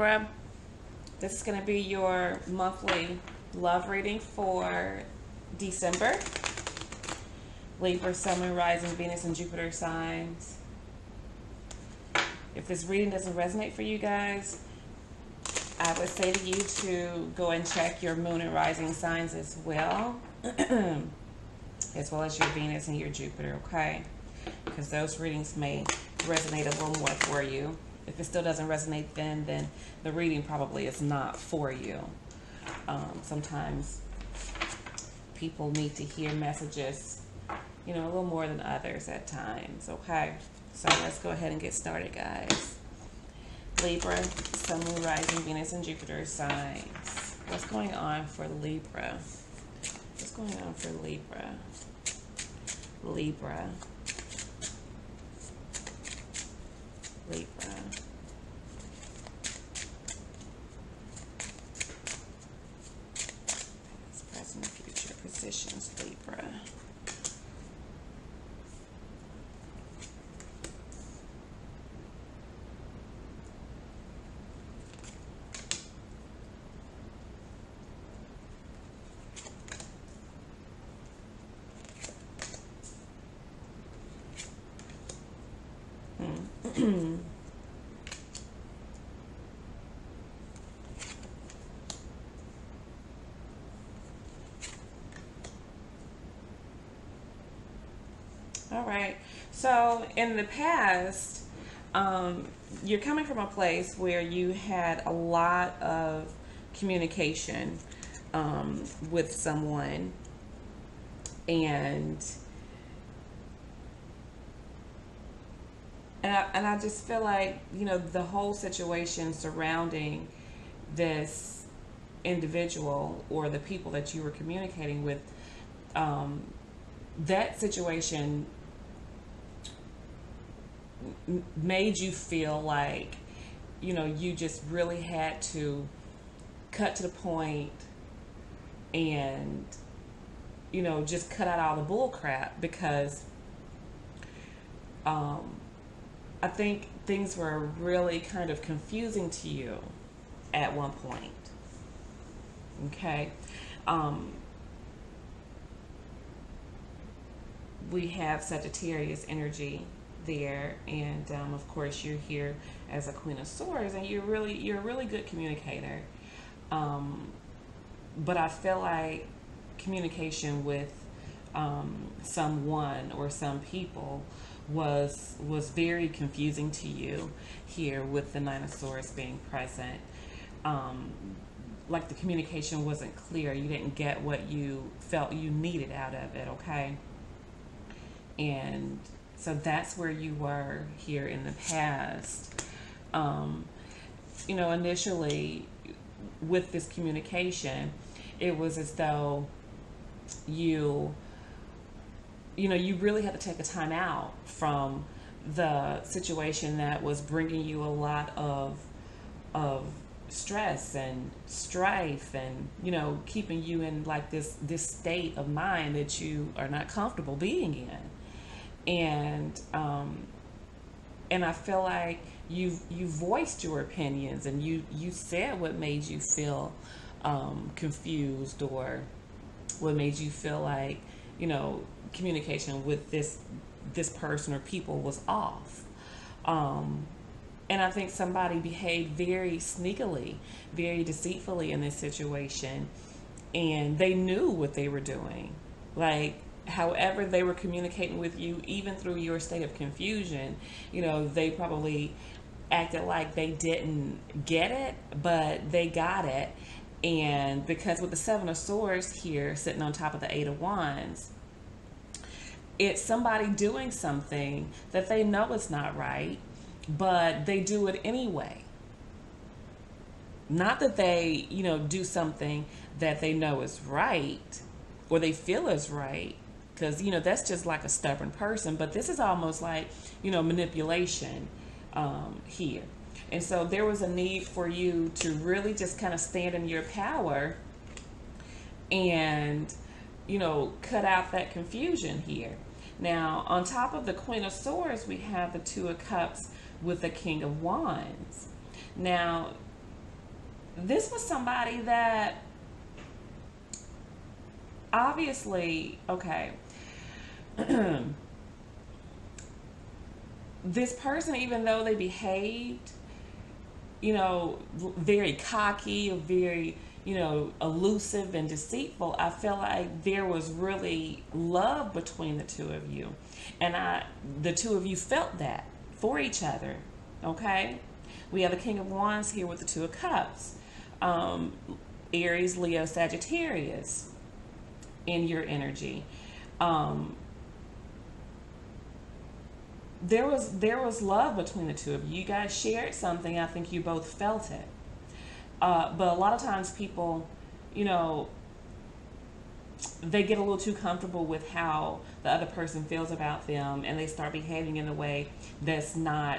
Libra, this is going to be your monthly love reading for December. Libra, Sun, Moon, Rising, Venus, and Jupiter signs. If this reading doesn't resonate for you guys, I would say to you to go and check your Moon and Rising signs as well, as well as your Venus and your Jupiter, okay? Because those readings may resonate a little more for you. If it still doesn't resonate, then the reading probably is not for you. Sometimes people need to hear messages, you know, a little more than others at times, okay? So let's go ahead and get started, guys. Libra, Sun, Moon, Rising, Venus, and Jupiter signs. What's going on for Libra? What's going on for Libra? Libra. Libra. It's present and future positions, Libra. All right, so in the past, you're coming from a place where you had a lot of communication with someone, and I just feel like, you know, the whole situation surrounding this individual or the people that you were communicating with, that situation made you feel like, you know, you just really had to cut to the point and, you know, just cut out all the bull crap, because I think things were really kind of confusing to you at one point. Okay. We have Sagittarius energy there, and of course you're here as a Queen of Swords, and you're a really good communicator, but I feel like communication with someone or some people was very confusing to you here with the Nine of Swords being present. Like the communication wasn't clear, you didn't get what you felt you needed out of it, okay? And so that's where you were here in the past. You know, initially with this communication, it was as though you really had to take a time out from the situation that was bringing you a lot of stress and strife, and, you know, keeping you in like this state of mind that you are not comfortable being in. And I feel like you voiced your opinions, and you said what made you feel confused, or what made you feel like, you know, communication with this person or people was off. And I think somebody behaved very sneakily, very deceitfully in this situation, and they knew what they were doing. Like, however they were communicating with you, even through your state of confusion, you know, they probably acted like they didn't get it, but they got it. And because with the Seven of Swords here sitting on top of the Eight of Wands, it's somebody doing something that they know is not right, but they do it anyway. Not that they, you know, do something that they know is right, or they feel is right, because, you know, that's just like a stubborn person, but this is almost like, you know, manipulation here. And so there was a need for you to really just kind of stand in your power and, you know, cut out that confusion here. Now, on top of the Queen of Swords, we have the Two of Cups with the King of Wands. Now, this was somebody that obviously, okay, this person, even though they behaved, you know, very cocky or very, you know, elusive and deceitful, I feel like there was really love between the two of you. And the two of you felt that for each other, okay? We have the King of Wands here with the Two of Cups. Aries, Leo, Sagittarius in your energy. There was love between the two of you. You guys shared something. I think you both felt it. But a lot of times people, you know, they get a little too comfortable with how the other person feels about them, and they start behaving in a way that's not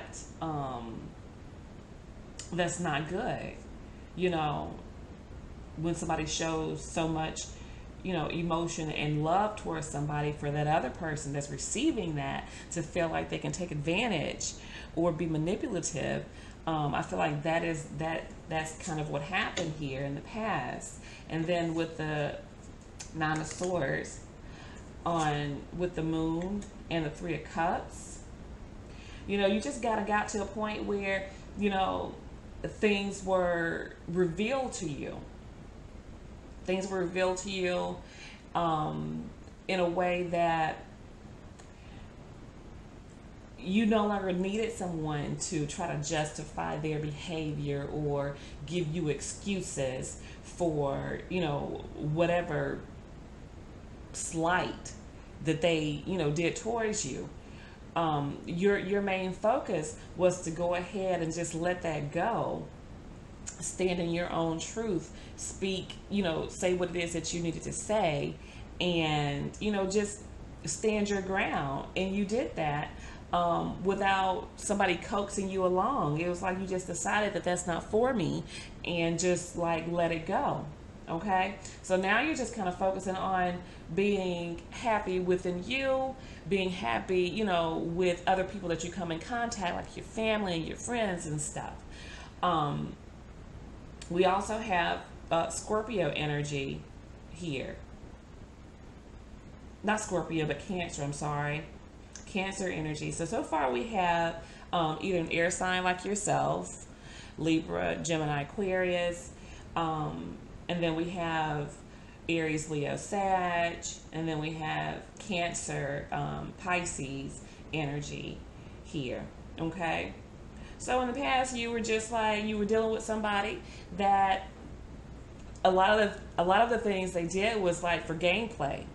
good. You know, when somebody shows so much, you know, emotion and love towards somebody, for that other person that's receiving that to feel like they can take advantage or be manipulative, I feel like that's kind of what happened here in the past. And then with the Nine of Swords with the Moon and the Three of Cups, you know, you just got to a point where, you know, things were revealed to you. Things were revealed to you in a way that you no longer needed someone to try to justify their behavior or give you excuses for, you know, whatever slight that they, you know, did towards you. Your main focus was to go ahead and just let that go. Stand in your own truth, speak, you know, say what it is that you needed to say, and, you know, just stand your ground. And you did that without somebody coaxing you along. It was like you just decided that that's not for me and just like let it go. Okay, so now you're just kind of focusing on being happy within you, being happy, you know, with other people that you come in contact, like your family and your friends and stuff. We also have Scorpio energy here. Not Scorpio, but Cancer, I'm sorry. Cancer energy. So far we have either an air sign like yourself, Libra, Gemini, Aquarius, and then we have Aries, Leo, Sag, and then we have Cancer, Pisces energy here, okay? So in the past, you were just like, you were dealing with somebody that a lot of the things they did was like for gameplay,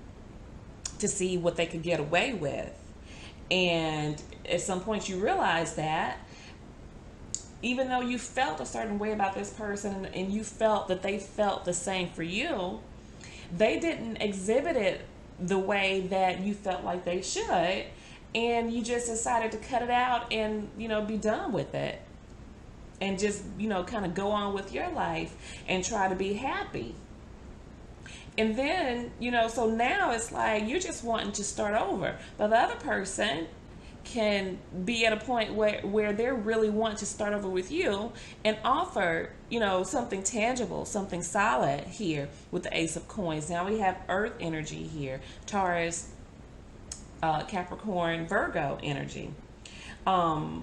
to see what they could get away with. And at some point you realize that even though you felt a certain way about this person and you felt that they felt the same for you, they didn't exhibit it the way that you felt like they should. And you just decided to cut it out and, you know, be done with it. And just, you know, kind of go on with your life and try to be happy. And then, you know, so now it's like you're just wanting to start over. But the other person can be at a point where they really want to start over with you and offer, you know, something tangible, something solid here with the Ace of Coins. Now we have Earth energy here, Taurus, Capricorn, Virgo energy. But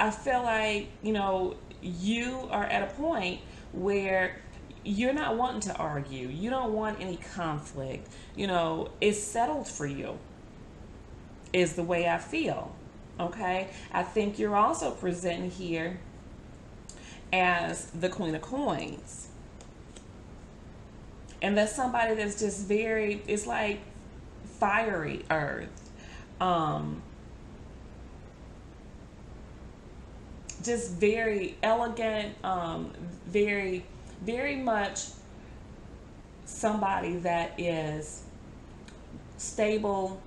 I feel like, you know, you are at a point where you're not wanting to argue. You don't want any conflict. You know, it's settled for you is the way I feel. Okay. I think you're also presenting here as the Queen of Coins. And that's somebody that's just very, it's like fiery earth, just very elegant, very, very much somebody that is stable,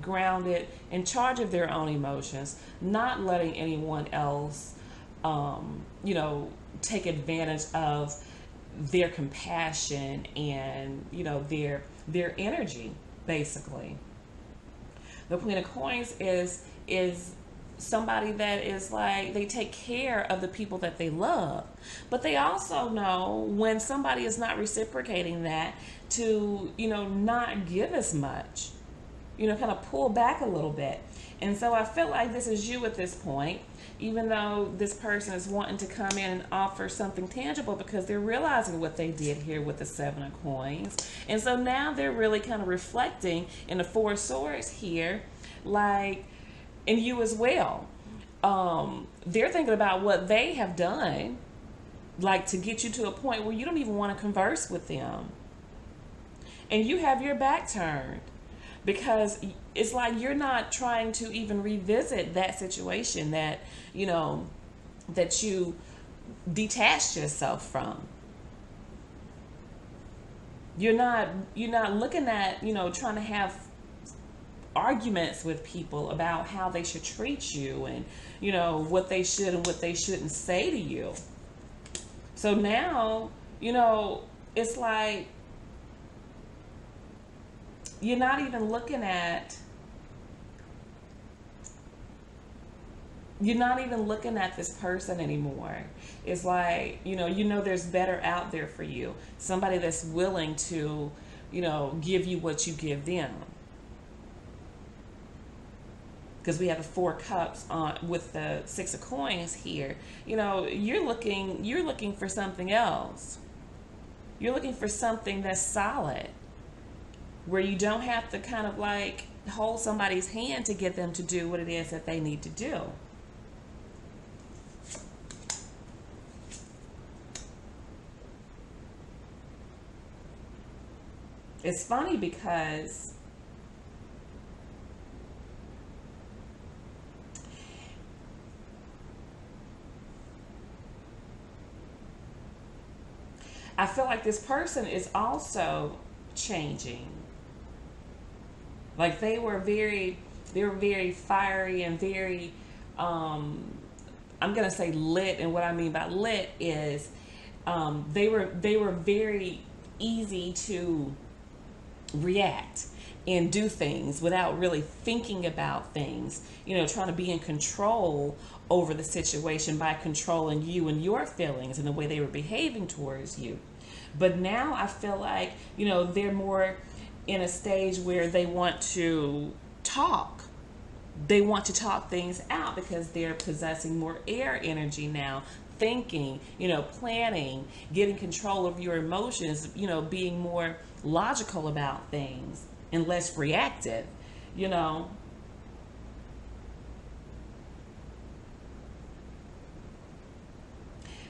grounded, in charge of their own emotions, not letting anyone else, you know, take advantage of their compassion and, you know, their energy. Basically, the Queen of Coins is somebody that is like, they take care of the people that they love, but they also know when somebody is not reciprocating that to, you know, not give as much, you know, kind of pull back a little bit. And so I feel like this is you at this point, even though this person is wanting to come in and offer something tangible, because they're realizing what they did here with the 7 of coins. And so now they're really kind of reflecting in the 4 of swords here, like, and you as well. They're thinking about what they have done, like, to get you to a point where you don't even want to converse with them. And you have your back turned, because it's like you're not trying to even revisit that situation that, you know, that you detached yourself from. You're not looking at, you know, trying to have arguments with people about how they should treat you and, you know, what they should and what they shouldn't say to you. So now, you know, it's like you're not even looking at, you're not even looking at this person anymore. It's like, you know there's better out there for you, somebody that's willing to, you know, give you what you give them. Because we have the 4 cups on with the 6 of coins here. You know, you're looking for something else. You're looking for something that's solid, where you don't have to kind of like hold somebody's hand to get them to do what it is that they need to do. It's funny because I feel like this person is also changing. Like they were very fiery and very, I'm going to say lit. And what I mean by lit is, they were very easy to react and do things without really thinking about things, you know, trying to be in control over the situation by controlling you and your feelings and the way they were behaving towards you. But now I feel like, you know, they're more in a stage where they want to talk. They want to talk things out because they're possessing more air energy now, thinking, you know, planning, getting control of your emotions, you know, being more logical about things and less reactive, you know.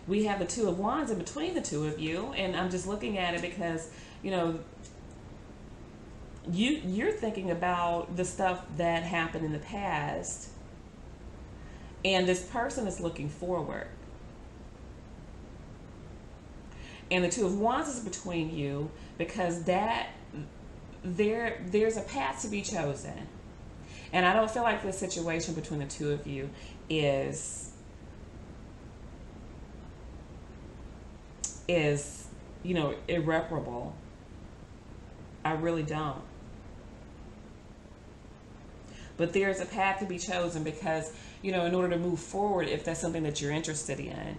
We have the 2 of wands in between the two of you, and I'm just looking at it because, you know, you're thinking about the stuff that happened in the past, and this person is looking forward. And the 2 of wands is between you because that there's a path to be chosen. And I don't feel like this situation between the two of you is, you know, irreparable. I really don't. But there's a path to be chosen because, you know, in order to move forward, if that's something that you're interested in,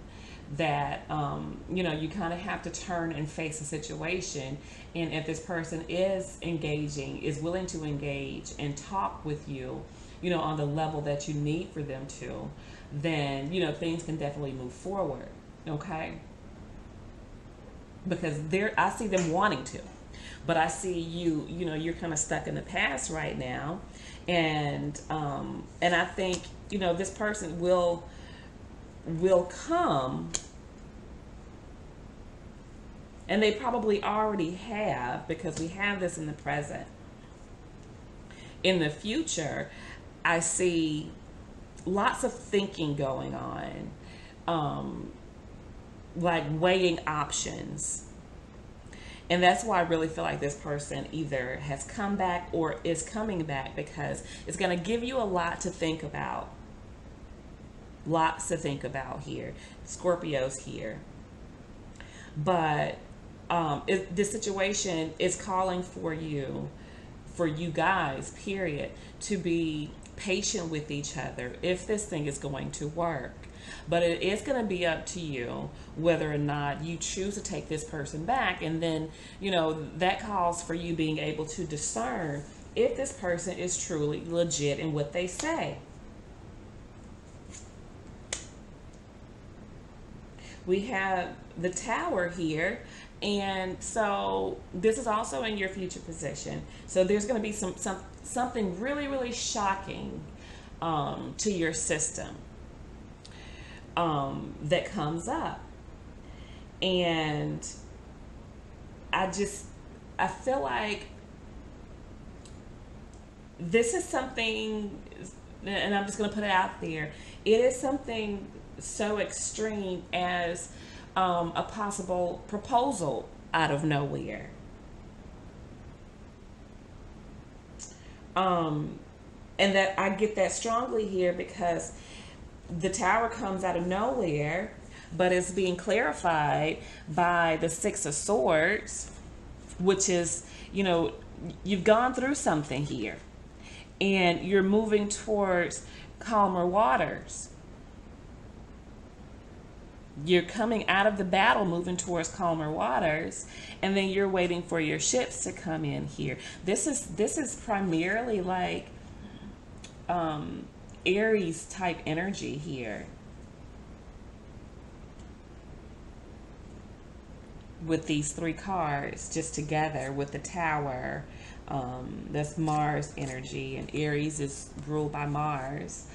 that, you know, you kind of have to turn and face the situation. And if this person is engaging, is willing to engage and talk with you, you know, on the level that you need for them to, then, you know, things can definitely move forward. Okay? Because I see them wanting to. But I see you, you know, you're kind of stuck in the past right now. And I think, you know, this person will come, and they probably already have, because we have this in the present. In the future, I see lots of thinking going on, like weighing options. And that's why I really feel like this person either has come back or is coming back, because it's going to give you a lot to think about. Lots to think about here. Scorpio's here. But this situation is calling for you guys, period, to be patient with each other if this thing is going to work. But it is going to be up to you whether or not you choose to take this person back. And then, you know, that calls for you being able to discern if this person is truly legit in what they say. We have the Tower here. And so this is also in your future position. So there's going to be something really, really shocking to your system that comes up. And I feel like this is something, and I'm just going to put it out there. It is something so extreme as a possible proposal out of nowhere. And that I get that strongly here because the Tower comes out of nowhere, but it's being clarified by the Six of Swords, which is, you know, you've gone through something here and you're moving towards calmer waters. You're coming out of the battle, moving towards calmer waters, and then you're waiting for your ships to come in here. This is primarily like Aries type energy here with these three cards just together with the Tower. That's Mars energy, and Aries is ruled by Mars.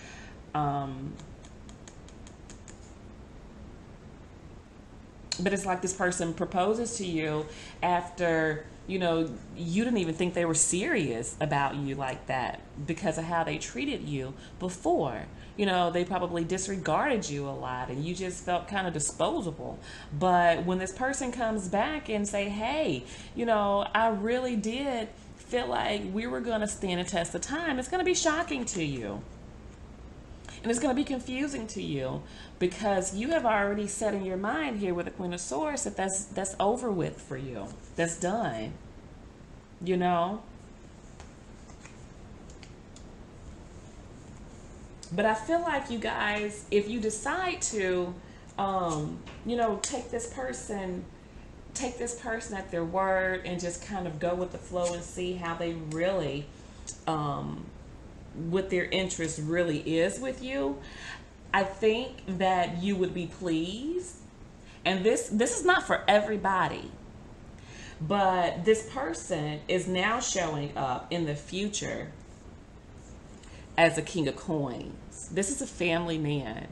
But it's like this person proposes to you after, you know, you didn't even think they were serious about you like that because of how they treated you before. You know, they probably disregarded you a lot and you just felt kind of disposable. But when this person comes back and say, hey, you know, I really did feel like we were going to stand a test of time, it's going to be shocking to you. And it's going to be confusing to you because you have already set in your mind here with the Queen of Swords that that's over with for you. That's done. You know? But I feel like you guys, if you decide to, you know, take this person at their word and just kind of go with the flow and see how they really, what their interest really is with you, I think that you would be pleased. And this is not for everybody, but this person is now showing up in the future as a King of Coins. This is a family man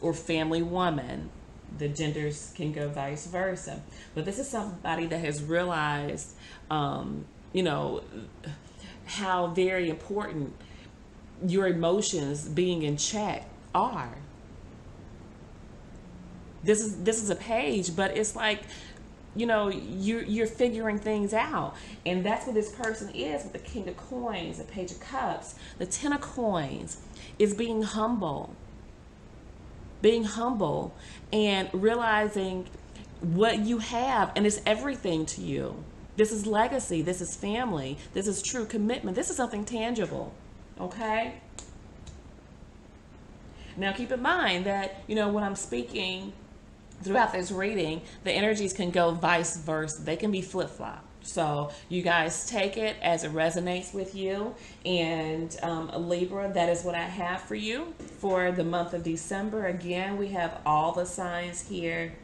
or family woman. The genders can go vice versa, but this is somebody that has realized, you know, how very important your emotions being in check are. This is a page, but it's like, you know, you're figuring things out. And that's what this person is with the King of Coins, the Page of Cups, the Ten of Coins, is being humble and realizing what you have, and it's everything to you. This is legacy. This is family. This is true commitment. This is something tangible. Okay? Now keep in mind that, you know, when I'm speaking throughout this reading, the energies can go vice versa. They can be flip-flopped. So you guys take it as it resonates with you. And Libra, that is what I have for you for the month of December. Again, we have all the signs here.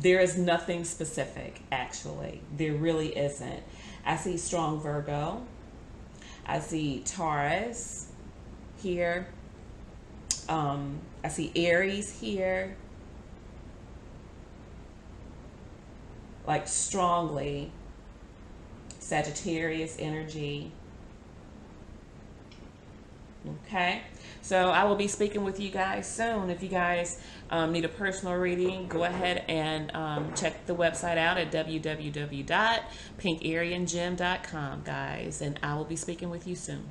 There is nothing specific, actually. There really isn't. I see strong Virgo. I see Taurus here. I see Aries here. Like strongly Sagittarius energy. Okay, so I will be speaking with you guys soon. If you guys need a personal reading, go ahead and check the website out at www.pinkariangem.com, guys, and I will be speaking with you soon.